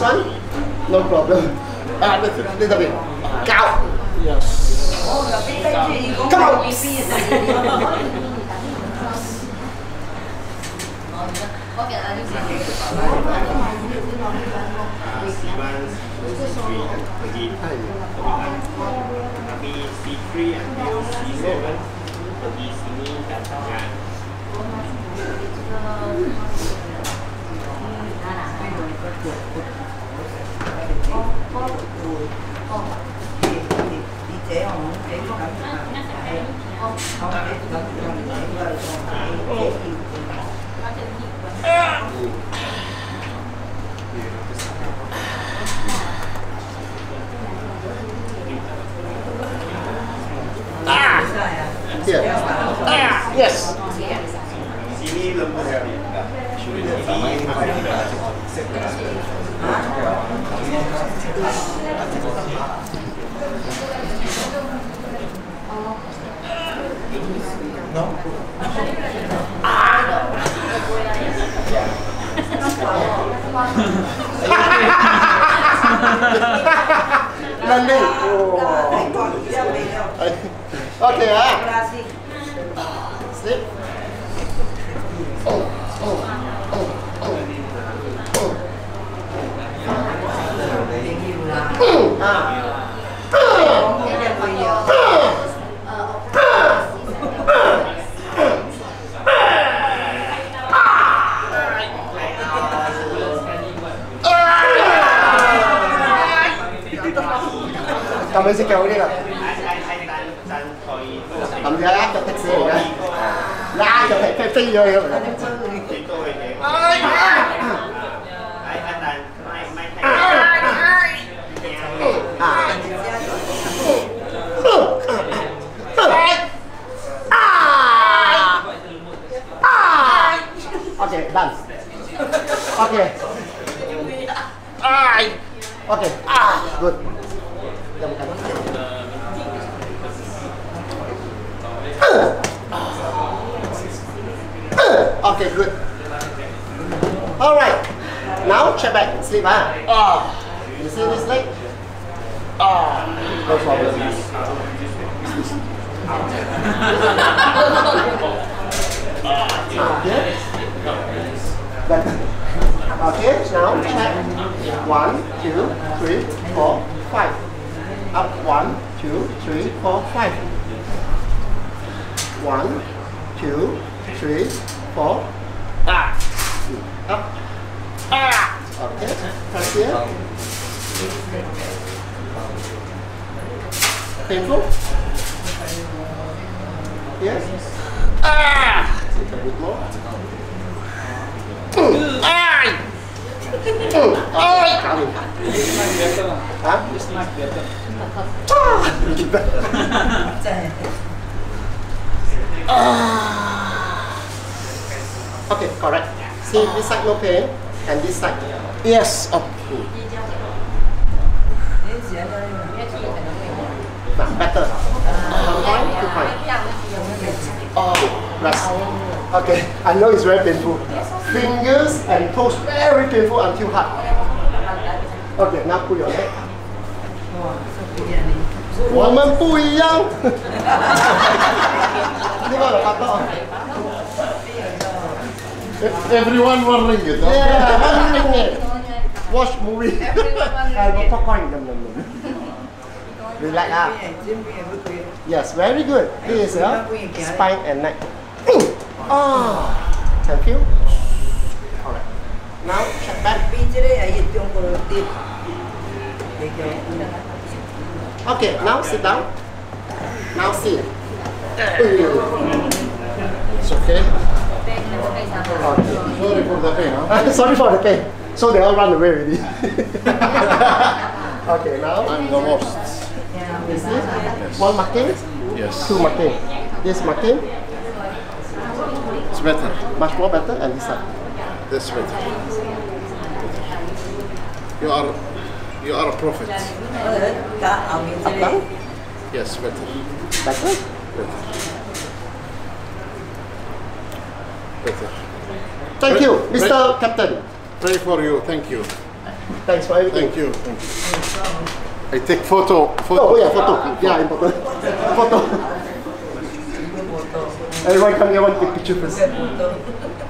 this one? No problem. Little bit. Cow. Yes. Come on. C3 until C7. Yes. Sini lembut sekali. No. Landing. Okay. Slip. Também se caiu, né? Vamos lá, tá fazendo, né? Lá já tá feio, eu. Ai, okay, done. Okay. Ai. Okay. Ah, good. Okay, good. All right. Now check back, sleep, huh? You see this leg? No problem. Okay. Okay, now check. 1, 2, 3, 4, 5. Up 1, 2, 3, 4, 5. 1, 2, 3, 4. Ah. Up. Ah. Okay. Right here. Painful? Yes. Ah. Take a bit more. Ah. Ah. It's not better. Huh? It's not better. Ah. Okay, correct. See, this side no pain, and this side. Yes, up. Now, better. 1 point, 2 point. Oh, rest. Okay, I know it's very painful. Fingers and toes, very painful until hard. Okay, now pull your head. Woman, pull young. Everyone 1 ringgit. Yeah, 1 ringgit. Watch movie. I will popcorn. Relax up. Yes, very good. This is spine and neck. Oh, thank you. Alright. Now check back. Okay, now sit down. Now sit. It's okay. Sorry for the pain, huh? Sorry for the pain. So they all run away already. Okay, now I'm the worst. Is this? Yes. 1 marking? Yes. 2 marking. This marking? It's better. Much more better, and this side. That's better. You are a prophet. Yes, better. Better? Better. Better. Thank you, Mr. Captain. Pray for you. Thank you. Thanks for everything. Thank you. Thank you. I take photo. Oh yeah, photo. Yeah, important. Photo. Everyone come here, take picture first.